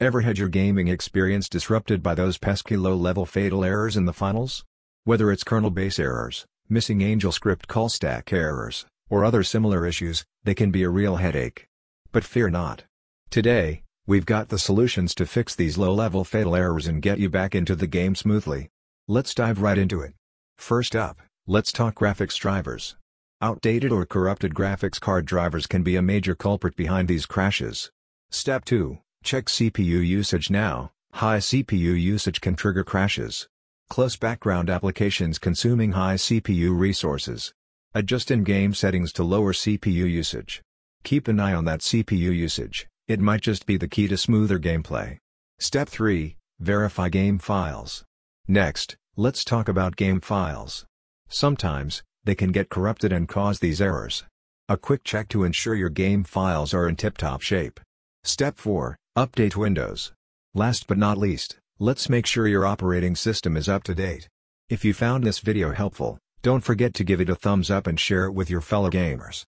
Ever had your gaming experience disrupted by those pesky low-level fatal errors in the finals? Whether it's kernel-based errors, missing AngelScript call stack errors, or other similar issues, they can be a real headache. But fear not. Today, we've got the solutions to fix these low-level fatal errors and get you back into the game smoothly. Let's dive right into it. First up, let's talk graphics drivers. Outdated or corrupted graphics card drivers can be a major culprit behind these crashes. Step 2. Check CPU usage now. High CPU usage can trigger crashes. Close background applications consuming high CPU resources. Adjust in-game settings to lower CPU usage. Keep an eye on that CPU usage, it might just be the key to smoother gameplay. Step 3. Verify game files. Next, let's talk about game files. Sometimes, they can get corrupted and cause these errors. A quick check to ensure your game files are in tip-top shape. Step 4. Update Windows. Last but not least, let's make sure your operating system is up to date. If you found this video helpful, don't forget to give it a thumbs up and share it with your fellow gamers.